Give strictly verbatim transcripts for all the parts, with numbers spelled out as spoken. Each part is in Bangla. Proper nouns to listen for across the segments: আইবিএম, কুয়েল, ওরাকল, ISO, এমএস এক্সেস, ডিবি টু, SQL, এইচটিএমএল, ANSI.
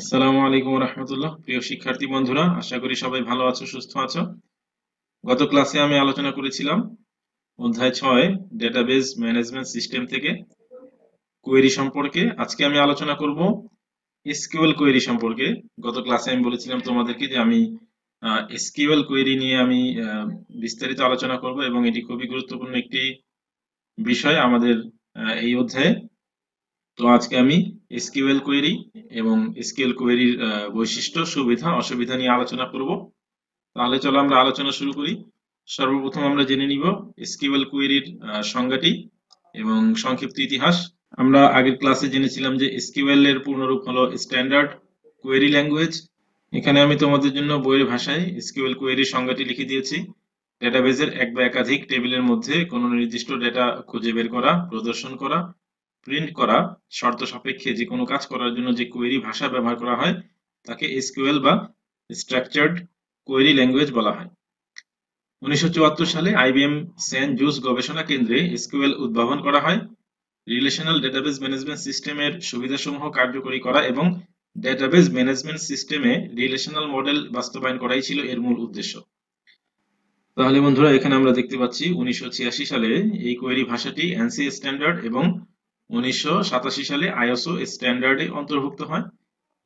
আসসালামু আলাইকুম ওয়া রাহমাতুল্লাহ। প্রিয় শিক্ষার্থী বন্ধুরা, আশা করি সবাই ভালো আছো, সুস্থ আছো। গত ক্লাসে আমি আলোচনা করেছিলাম অধ্যায় ছয় ডেটাবেজ ম্যানেজমেন্ট সিস্টেম থেকে কোয়েরি সম্পর্কে। আজকে আমি আলোচনা করব এসকিউএল কোয়েরি সম্পর্কে। গত ক্লাসে আমি বলেছিলাম তোমাদেরকে যে আমি এসকিউএল কোয়েরি নিয়ে আমি বিস্তারিত আলোচনা করব, এবং এটি খুবই গুরুত্বপূর্ণ একটি বিষয় আমাদের এই অধ্যায়ে। তো আজকে আমি এসকিউএল কোয়েরি এবং এসকিউএল কোয়েরির বৈশিষ্ট্য, সুবিধা, অসুবিধা নিয়ে আলোচনা করব। তাহলে চলো আমরা আলোচনা শুরু করি। সর্বপ্রথম আমরা জেনে নিব এসকিউএল কোয়েরির সংজ্ঞাটি এবং সংক্ষিপ্ত ইতিহাস। আমরা আগের ক্লাসে জেনেছিলাম যে এসকিউএল এর পূর্ণরূপ হলো স্ট্যান্ডার্ড কোয়েরি ল্যাঙ্গুয়েজ। এখানে আমি তোমাদের জন্য বইয়ের ভাষায় এসকিউএল কোয়েরির সংজ্ঞাটি লিখে দিয়েছি। ডেটাবেজের এক বা একাধিক টেবিলের মধ্যে কোনো নির্দিষ্ট ডেটা খুঁজে বের করা, প্রদর্শন করা, প্রিন্ট করা, শর্ত সাপেক্ষে যে কোনো কাজ করার জন্য যে কোয়েরি ভাষা ব্যবহার করা হয় তাকে এসকিউএল বা স্ট্রাকচার্ড কোয়েরি ল্যাঙ্গুয়েজ বলা হয়। উনিশশো চুয়াত্তর সালে আইবিএম সেন্ট জুস গবেষণা কেন্দ্রে এসকিউএল উদ্ভাবন করা হয় রিলেশনাল ডেটাবেজ ম্যানেজমেন্ট সিস্টেমের সুবিধাসমূহ কার্যকরী করা এবং ডেটাবেজ ম্যানেজমেন্ট সিস্টেমে রিলেশনাল মডেল বাস্তবায়ন করাই ছিল এর মূল উদ্দেশ্য। তাহলে বন্ধুরা, এখানে আমরা দেখতে পাচ্ছি উনিশশো ছিয়াশি সালে এই কোয়েরি ভাষাটি এনসি স্ট্যান্ডার্ড এবং উনিশশো সাতাশি সালে আইএসও স্ট্যান্ডার্ডে অন্তর্ভুক্ত হয়।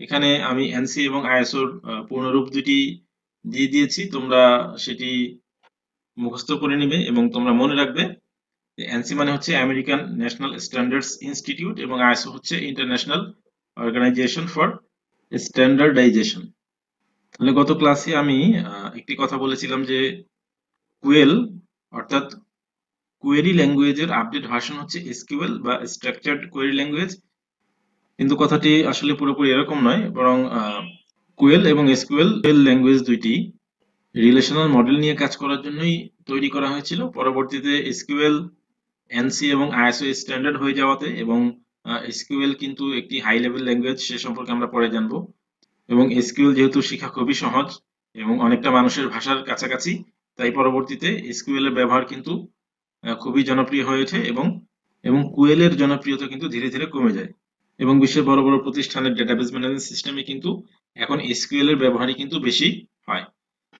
এখানে আমি এনসি এবং আইএসওর পূর্ণরূপ দুটি দিয়ে দিয়েছি, তোমরা সেটি মুখস্থ করে নিবে এবং তোমরা মনে রাখবে। এনসি মানে হচ্ছে আমেরিকান ন্যাশনাল স্ট্যান্ডার্ডস ইনস্টিটিউট এবং আইএসও হচ্ছে ইন্টারন্যাশনাল অর্গানাইজেশন ফর স্ট্যান্ডার্ডাইজেশন। তাহলে গত ক্লাসে আমি একটি কথা বলেছিলাম যে কুয়েল অর্থাৎ কোয়েরি ল্যাঙ্গুয়েজের আপডেট ভার্সন হচ্ছে এসকিউএল বা স্ট্রাকচার্ড কোয়েরি ল্যাঙ্গুয়েজ, কিন্তু কথাটি আসলে পুরোপুরি এরকম নয়, বরং কুয়েল এবং এসকিউএল ল্যাঙ্গুয়েজ দুইটি রিলেশনাল মডেল নিয়ে কাজ করার জন্যই তৈরি করা হয়েছিল। পরবর্তীতে এসকিউএল এনসি এবং আইএসও স্ট্যান্ডার্ড হয়ে যাওয়াতে এবং এসকিউএল কিন্তু একটি হাই লেভেল ল্যাঙ্গুয়েজ, সে সম্পর্কে আমরা পরে জানবো। এবং এসকিউএল যেহেতু শেখা খুবই সহজ এবং অনেকটা মানুষের ভাষার কাছাকাছি, তাই পরবর্তীতে এসকিউএল এর ব্যবহার কিন্তু খুবই জনপ্রিয় হয়ে ওঠে এবং এবং কুয়েল এর জনপ্রিয়তা কিন্তু ধীরে ধীরে কমে যায়। এবং বিশ্বের বড় বড় প্রতিষ্ঠানের ডেটাবেজ ম্যানেজমেন্ট সিস্টেমে কিন্তু এখন এসকিউএল এর ব্যবহারই কিন্তু বেশি হয়।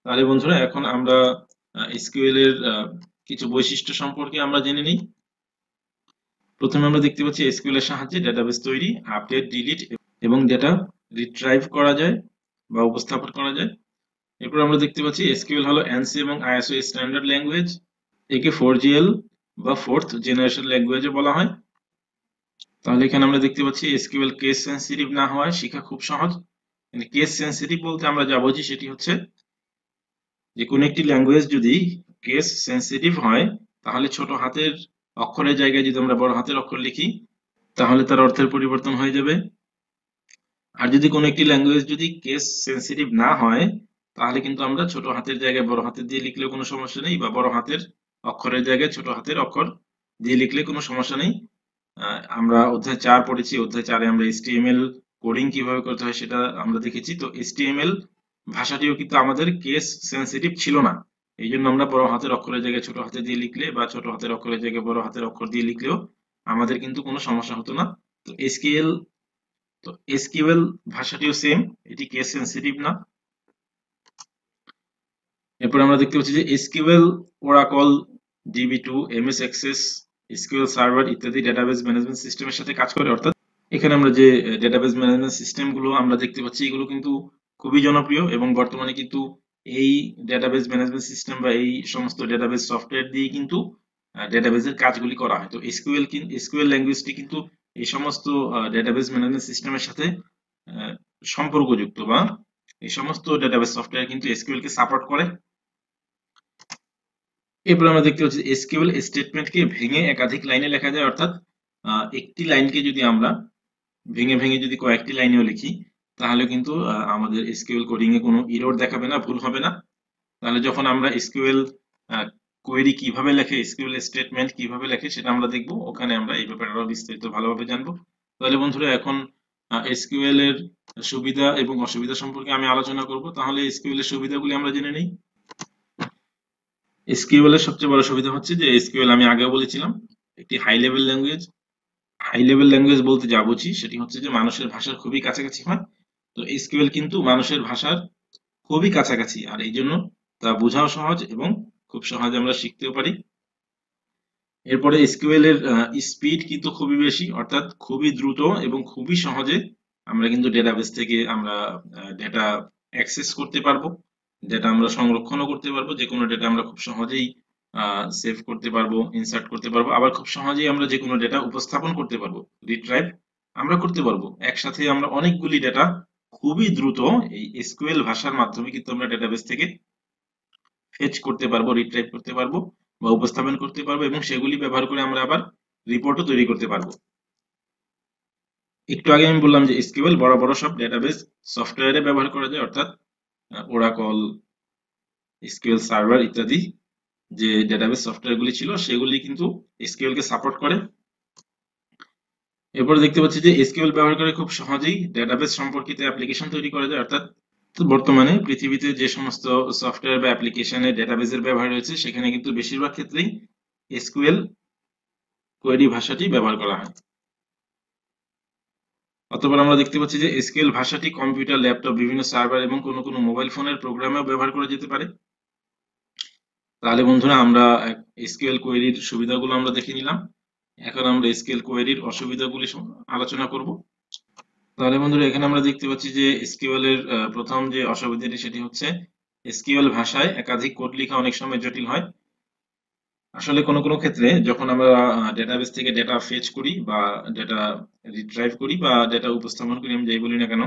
তাহলে বন্ধুরা, এখন আমরা এসকিউএল এর কিছু বৈশিষ্ট্য সম্পর্কে আমরা জেনে নিই। প্রথমে আমরা দেখতে পাচ্ছি এসকিউএল এর সাহায্যে ডেটাবেজ তৈরি, আপডেট, ডিলিট এবং ডেটা রিট্রাইভ করা যায় বা উপস্থাপন করা যায়। এরপর আমরা দেখতে পাচ্ছি এসকিউএল হলো এনসি এবং আইএসও স্ট্যান্ডার্ড ল্যাঙ্গুয়েজ। একে ফোর জি এল বা ফোর্থ জেনারেশন ল্যাঙ্গুয়েজে বলা হয়। তাহলে এখানে আমরা দেখতে পাচ্ছি এসকিউএল কেস সেনসিটিভ না হওয়ায় শেখা খুব সহজ। মানে কেস সেনসিটিভ বলতে আমরা যা বুঝি সেটি হচ্ছে যে কোনো একটি ল্যাঙ্গুয়েজ যদি কেস সেনসিটিভ হয়, তাহলে ছোট হাতের অক্ষরের জায়গায় যদি আমরা বড় হাতের অক্ষর লিখি তাহলে তার অর্থের পরিবর্তন হয়ে যাবে। আর যদি কোনো একটি ল্যাঙ্গুয়েজ যদি কেস সেনসিটিভ না হয়, তাহলে কিন্তু আমরা ছোট হাতের জায়গায় বড় হাতের দিয়ে লিখলেও কোনো সমস্যা নেই বা বড় হাতের অক্ষরের জায়গায় ছোট হাতের অক্ষর দিয়ে লিখলে কোনো সমস্যা নেই। আমরা অধ্যায় চার পড়েছি, অধ্যায় চারে আমরা এইচটিএমএল কোডিং কিভাবে করতে হয় সেটা আমরা দেখেছি। তো এইচটিএমএল ভাষাটিও কিন্তু আমাদের কেস সেনসিটিভ ছিল না, এই জন্য আমরা বড় হাতের অক্ষরের জায়গায় ছোট হাতে দিয়ে লিখলে বা ছোট হাতের অক্ষরের জায়গায় বড় হাতের অক্ষর দিয়ে লিখলেও আমাদের কিন্তু কোনো সমস্যা হতো না। তো এসকিউএল তো এসকিউএল ভাষাটিও সেম, এটি কেস সেনসিটিভ না। এরপর আমরা দেখতে পাচ্ছি যে SQL ওরাকল, ডিবি টু, এমএস এক্সেস, SQL server ইত্যাদি ডেটাবেজ ম্যানেজমেন্ট সিস্টেমের সাথে কাজ করে। অর্থাৎ এখানে আমরা যে ডেটাবেজ ম্যানেজমেন্ট সিস্টেমগুলো আমরা দেখতে পাচ্ছি এগুলো কিন্তু খুবই জনপ্রিয় এবং বর্তমানে কিন্তু এই ডেটাবেজ ম্যানেজমেন্ট সিস্টেম বা এই সমস্ত ডেটাবেজ সফটওয়্যার দিয়ে কিন্তু ডেটাবেজের কাজগুলি করা হয়। তো এসকিউএল এসকিউএল ল্যাঙ্গুয়েজটি কিন্তু এই সমস্ত ডেটাবেজ ম্যানেজমেন্ট সিস্টেমের সাথে সম্পর্কযুক্ত বা এই সমস্ত ডেটাবেজ সফটওয়্যার কিন্তু এসকিউএল কে সাপোর্ট করে। এরপর আমরা দেখতে পাচ্ছি এসকিউএল স্টেটমেন্টকে ভেঙে একাধিক লাইনে লেখা যায়। অর্থাৎ একটি লাইনকে যদি আমরা ভেঙে ভেঙে যদি কয়েকটি লাইনেও লিখি তাহলে কিন্তু আমাদের এসকিউএল কোডিং এ কোনো এরর দেখাবে না, ভুল হবে না। তাহলে যখন আমরা এসকিউএল কোয়েরি কিভাবে লেখে, এসকিউএল স্টেটমেন্ট কিভাবে লেখে সেটা আমরা দেখব, ওখানে আমরা এই ব্যাপারে আরো বিস্তারিত ভালোভাবে জানবো। তাহলে বন্ধুরা, এখন এসকিউএল এর সুবিধা এবং অসুবিধা সম্পর্কে আমি আলোচনা করব। তাহলে এসকিউএল এর সুবিধাগুলি আমরা জেনে নিই। এসকিউএল এর সবচেয়ে বড় সুবিধা হচ্ছে যে এসকিউএল আমি আগেও বলেছিলাম একটি high level language. High level language বলতে যা বুঝি সেটি হচ্ছে যে মানুষের ভাষার খুবই কাছাকাছি হয় তো এসকিউএল কিন্তু মানুষের ভাষার খুবই কাছাকাছি, আর এই জন্য তা বোঝাও সহজ এবং খুব সহজে আমরা শিখতেও পারি। এরপরে এসকিউএল এর স্পিড কিন্তু খুবই বেশি, অর্থাৎ খুবই দ্রুত এবং খুবই সহজে আমরা কিন্তু ডেটাবেস থেকে আমরা ডেটা অ্যাক্সেস করতে পারবো, ডেটা আমরা সংরক্ষণও করতে পারবো, যে কোনো ডেটা আমরা খুব সহজেই সেভ করতে পারবো, ইনসার্ট করতে পারবো, আবার খুব সহজেই আমরা যে কোনো ডেটা উপস্থাপন করতে পারবো, রিট্রাইভ আমরা করতে পারবো। একসাথে আমরা অনেকগুলি ডেটা খুবই দ্রুত এই এসকিউএল ভাষার মাধ্যমে কিন্তু আমরা ডেটাবেস থেকে ফেচ করতে পারবো, রিট্রাইভ করতে পারবো বা উপস্থাপন করতে পারবো, এবং সেগুলি ব্যবহার করে আমরা আবার রিপোর্টও তৈরি করতে পারবো। একটু আগে আমি বললাম যে এসকিউএল বড় বড় সব ডেটাবেস সফটওয়্যারে ব্যবহার করা যায়, অর্থাৎ ওরাকল, এসকিউএল সার্ভার ইত্যাদি যে ডেটাবেস সফটওয়্যারগুলি ছিল সেগুলি কিন্তু এসকিউএল কে সাপোর্ট করে। এরপর দেখতে পাচ্ছি যে এসকিউএল ব্যবহার করে খুব সহজেই ডেটাবেস সম্পর্কিত অ্যাপ্লিকেশন তৈরি করা যায়, অর্থাৎ বর্তমানে পৃথিবীতে যে সমস্ত সফটওয়্যার বা অ্যাপ্লিকেশনে ডেটাবেসের ব্যবহার হয়েছে সেখানে কিন্তু বেশিরভাগ ক্ষেত্রেই এসকিউএল কোয়েরি ভাষাটি ব্যবহার করা হয়। অতঃপর আমরা দেখতে পাচ্ছি যে এসকিউএল ভাষাটি কম্পিউটার, ল্যাপটপ, বিভিন্ন সার্ভার এবং কোনো কোনো মোবাইল ফোনের প্রোগ্রামেও ব্যবহার করা যেতে পারে। তাহলে বন্ধুরা আমরা এসকিউএল কোয়েরির সুবিধাগুলো আমরা দেখে নিলাম, এখন আমরা এসকিউএল কোয়েরির অসুবিধাগুলি আলোচনা করব। তাহলে বন্ধুরা এখানে আমরা দেখতে পাচ্ছি যে এসকিউএল এর প্রথম যে অসুবিধাটি সেটি হচ্ছে এসকিউএল ভাষায় একাধিক কোড লেখা অনেক সময় জটিল হয়। আসলে কোনো কোনো ক্ষেত্রে যখন আমরা ডেটাবেস থেকে ডেটা ফেচ করি বা ডেটা রিট্রাইভ করি বা ডেটা উপস্থাপন করি, আমি যাই বলি না কেন,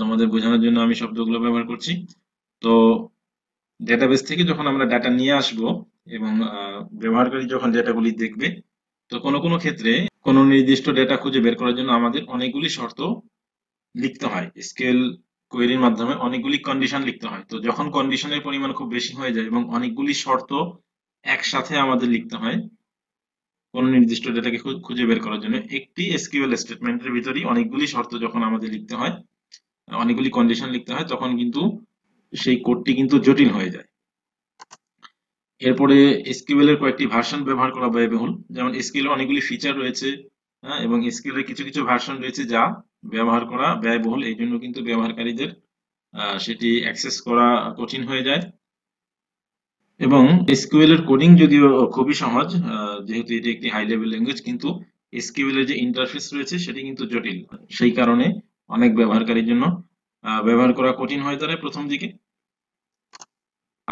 তোমাদের বোঝানোর জন্য আমি শব্দগুলো ব্যবহার করছি। তো ডেটাবেস থেকে যখন আমরা ডাটা নিয়ে আসব এবং ব্যবহারকারী যখন ডেটাগুলি দেখবে, তো কোনো কোনো ক্ষেত্রে কোনো নির্দিষ্ট ডেটা খুঁজে বের করার জন্য আমাদের অনেকগুলি শর্ত লিখতে হয়, এসকিউএল কোয়েরির মাধ্যমে অনেকগুলি কন্ডিশন লিখতে হয়। তো যখন কন্ডিশনের পরিমাণ খুব বেশি হয়ে যায় এবং অনেকগুলি শর্ত একসাথে আমাদের লিখতে হয় কোন নির্দিষ্ট ডেটাকে খুঁজে বের করার জন্য, একটি এসকিউএল স্টেটমেন্টের ভিতরেই অনেকগুলি শর্ত যখন আমাদের লিখতে হয়, অনেকগুলি কন্ডিশন লিখতে হয়, তখন কিন্তু সেই কোডটি কিন্তু জটিল হয়ে যায়। এরপরে এসকিউএল এর কয়েকটি ভার্সন ব্যবহার করা ব্যয়বহুল, যেমন এসকিউএল এর অনেকগুলি ফিচার রয়েছে, হ্যাঁ, এবং এসকিউএল এর কিছু কিছু ভার্সন রয়েছে যা ব্যবহার করা ব্যয়বহুল, এই জন্য কিন্তু ব্যবহারকারীদের সেটি অ্যাক্সেস করা কঠিন হয়ে যায়। এবং এসকিউএল এর কোডিং যদিও খুবই সহজ, যেহেতু এটি একটি হাই লেভেল ল্যাঙ্গুয়েজ, কিন্তু এসকিউএল এর যে ইন্টারফেস রয়েছে সেটি কিন্তু জটিল, সেই কারণে অনেক ব্যবহারকারীর জন্য ব্যবহার করা কঠিন হয়ে দাঁড়ায় প্রথম দিকে।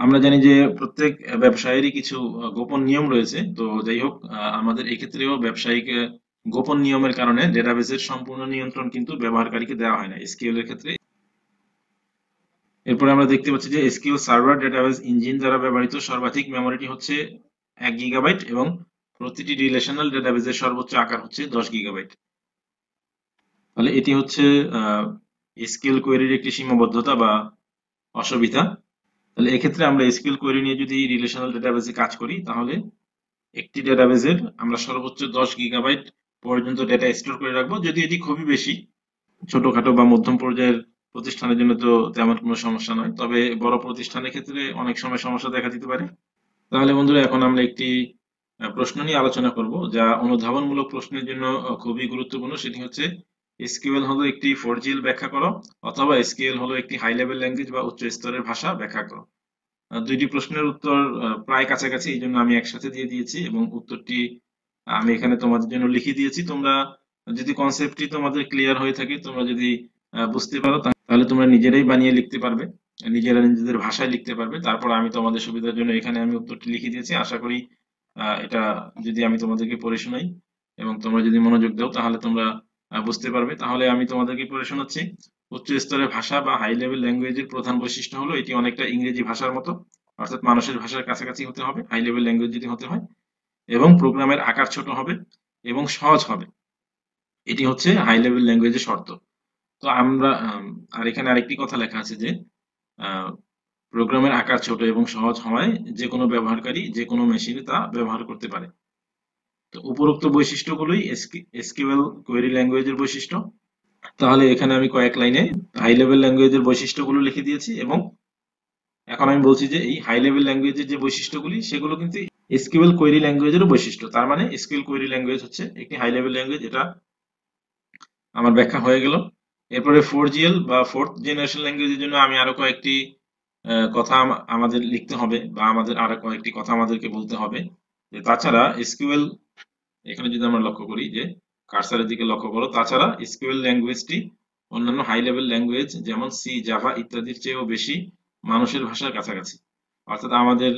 আমরা জানি যে প্রত্যেক ব্যবসায়ীরই কিছু গোপন নিয়ম রয়েছে, তো যাই হোক আমাদের এই ক্ষেত্রেও ব্যবসায়ীকে গোপন নিয়মের কারণে ডেটাবেসের সম্পূর্ণ নিয়ন্ত্রণ কিন্তু ব্যবহারকারীকে দেওয়া হয় না এসকিউএল এর ক্ষেত্রে। এরপরে আমরা দেখতে পাচ্ছি যে এসকিউএল সার্ভার ডেটাবেস ইঞ্জিন দ্বারা ব্যবহৃত সর্বাধিক মেমোরিটি হচ্ছে এক গিগাবাইট এবং প্রতিটি রিলেশনাল ডেটাবেসের সর্বোচ্চ আকার হচ্ছে দশ গিগাবাইট। তাহলে এটি হচ্ছে এসকিউএল কোয়েরির একটি সীমাবদ্ধতা বা অসুবিধা। তাহলে এক্ষেত্রে আমরা এসকিউএল কোয়েরি নিয়ে যদি রিলেশনাল ডেটাবেসে কাজ করি, তাহলে একটি ডেটাবেসের আমরা সর্বোচ্চ দশ গিগাবাইট পর্যন্ত ডেটা স্টোর করে রাখবো, যদি এটি খুবই বেশি। ছোটখাটো বা মধ্যম পর্যায়ের প্রতিষ্ঠানের জন্য তো তেমন কোনো সমস্যা নয়, তবে বড় প্রতিষ্ঠানের ক্ষেত্রে অনেক সময় সমস্যা দেখা দিতে পারে। তাহলে বন্ধুরা এখন আমরা একটি প্রশ্ন নিয়ে আলোচনা করব যা অনুধাবনমূলক প্রশ্নের জন্য খুবই গুরুত্বপূর্ণ, সেটি হচ্ছে এসকিউএল হলো একটি ফোর জি এল ব্যাখ্যা করো, অথবা এসকিউএল হলো একটি হাই লেভেল ল্যাঙ্গুয়েজ বা উচ্চ স্তরের ভাষা ব্যাখ্যা করো। দুইটি প্রশ্নের উত্তর প্রায় কাছাকাছি, এই জন্য আমি একসাথে দিয়ে দিয়েছি এবং উত্তরটি আমি এখানে তোমাদের জন্য লিখে দিয়েছি। তোমরা যদি কনসেপ্টটি তোমাদের ক্লিয়ার হয়ে থাকে, তোমরা যদি বুঝতে পারো, তাহলে তোমরা নিজেরাই বানিয়ে লিখতে পারবে, নিজেরা নিজেদের ভাষায় লিখতে পারবে। তারপর আমি তোমাদের সুবিধার জন্য এখানে আমি উত্তরটি লিখে দিয়েছি। আশা করি এটা যদি আমি তোমাদেরকে পড়ে শোনাই এবং তোমরা যদি মনোযোগ দাও তাহলে তোমরা বুঝতে পারবে। তাহলে আমি তোমাদেরকে পড়ে শোনাচ্ছি। উচ্চ স্তরের ভাষা বা হাই লেভেল ল্যাঙ্গুয়েজের প্রধান বৈশিষ্ট্য হলো এটি অনেকটা ইংরেজি ভাষার মতো, অর্থাৎ মানুষের ভাষার কাছাকাছি হতে হবে হাই লেভেল ল্যাঙ্গুয়েজ যদি হতে হয়, এবং প্রোগ্রামের আকার ছোট হবে এবং সহজ হবে। এটি হচ্ছে হাই লেভেল ল্যাঙ্গুয়েজের শর্ত। তো আমরা আর এখানে আরেকটি কথা লেখা আছে যে প্রোগ্রামের আকার ছোট এবং সহজ হওয়ায় যে কোনো ব্যবহারকারী যে কোনো মেশিনে তা ব্যবহার করতে পারে। তো উপরোক্ত বৈশিষ্ট্যগুলোই এসকিউএল কোয়েরি ল্যাঙ্গুয়েজের বৈশিষ্ট্য। তাহলে এখানে আমি কয়েক লাইনে হাই লেভেল ল্যাঙ্গুয়েজের বৈশিষ্ট্যগুলো লিখে দিয়েছি, এবং এখন আমি বলছি যে এই হাই লেভেল ল্যাঙ্গুয়েজের যে বৈশিষ্ট্যগুলি সেগুলো কিন্তু এসকিউএল কোয়েরি ল্যাঙ্গুয়েজেরও বৈশিষ্ট্য। তার মানে এসকিউএল কোয়েরি ল্যাঙ্গুয়েজ হচ্ছে একটি হাই লেভেল ল্যাঙ্গুয়েজ। এটা আমার ব্যাখ্যা হয়ে গেল। এরপরে ফোর জি এল বা ফোর্থ জেনারেশন ল্যাঙ্গুয়েজের জন্য আমি আরো কয়েকটি কথা আমাদের লিখতে হবে বা আমাদের আরো কয়েকটি কথা আমাদেরকে বলতে হবে। তাছাড়া এসকিউএল এখানে যদি আমরা লক্ষ্য করি যে কার্সারের দিকে লক্ষ্য করো, তাছাড়া এসকিউএল ল্যাঙ্গুয়েজটি অন্যান্য হাই লেভেল ল্যাঙ্গুয়েজ যেমন সি, জাভা ইত্যাদির চেয়েও বেশি মানুষের ভাষার কাছাকাছি। অর্থাৎ আমাদের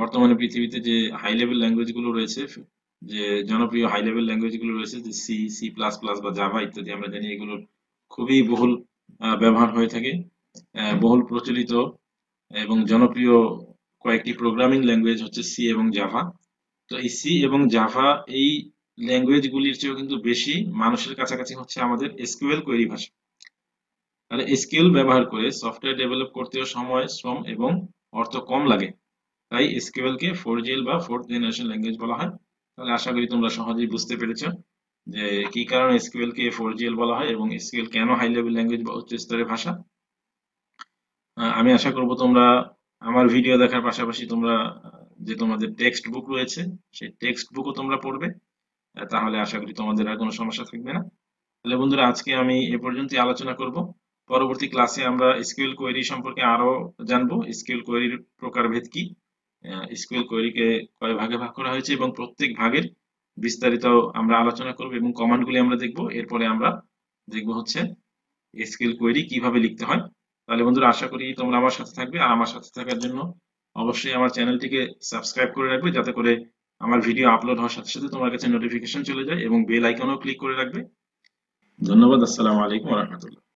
বর্তমানে পৃথিবীতে যে হাই লেভেল ল্যাঙ্গুয়েজগুলো রয়েছে, যে জনপ্রিয় হাই লেভেল ল্যাঙ্গুয়েজগুলো রয়েছে, যে সি, সি প্লাস প্লাস বা জাভা ইত্যাদি, আমরা জানি এগুলোর খুবই বহুল ব্যবহার হয়ে থাকে। বহুল প্রচলিত এবং জনপ্রিয় কয়েকটি প্রোগ্রামিং ল্যাঙ্গুয়েজ হচ্ছে সি এবং জাভা। তো এই সি এবং জাভা এই ল্যাঙ্গুয়েজগুলির চেয়েও কিন্তু বেশি মানুষের কাছাকাছি হচ্ছে আমাদের এসকিউএল কোয়েরি ভাষা। তাহলে এসকিউএল ব্যবহার করে সফটওয়্যার ডেভেলপ করতেও সময়, শ্রম এবং অর্থ কম লাগে, তাই SQL K four G L বা ফোর্থ জেনারেশন ল্যাঙ্গুয়েজ বলা হয়। তাহলে আশা করি তোমরা সহজেই বুঝতে পেরেছো যে কি কারণে এসকিউএল কে ফোর জি এল বলা হয় এবং এসকিউএল কেন হাই লেভেল ল্যাঙ্গুয়েজ বা উচ্চ স্তরের ভাষা। আমি আশা করব তোমরা আমার ভিডিও দেখার পাশাপাশি তোমরা যে তোমাদের টেক্সট বুক রয়েছে সেই টেক্সট বুকও তোমরা পড়বে, তাহলে আশা করি তোমাদের আর কোনো সমস্যা থাকবে না। তাহলে বন্ধুরা, আজকে আমি এ পর্যন্তই আলোচনা করব। পরবর্তী ক্লাসে আমরা এসকিউএল কোয়েরি সম্পর্কে আরো জানবো, এসকিউএল কোয়েরির প্রকারভেদ কি, এসকিউএল কোয়েরিকে কয় ভাগে ভাগ করা হয়েছে এবং প্রত্যেক ভাগের বিস্তারিত আমরা আলোচনা করব এবং কমান্ডগুলি আমরা দেখব। এরপরে আমরা দেখব হচ্ছে এসকিউএল কোয়েরি কিভাবে লিখতে হয়। তাহলে বন্ধুরা, আশা করি তোমরা আমার সাথে থাকবে, আর আমার সাথে থাকার জন্য অবশ্যই আমার চ্যানেলটিকে সাবস্ক্রাইব করে রাখবে যাতে করে আমার ভিডিও আপলোড হওয়ার সাথে সাথে তোমার কাছে নোটিফিকেশন চলে যায়, এবং বেল আইকনও ক্লিক করে রাখবে। ধন্যবাদ। আসসালামু আলাইকুম ওয়া রাহমাতুল্লাহ।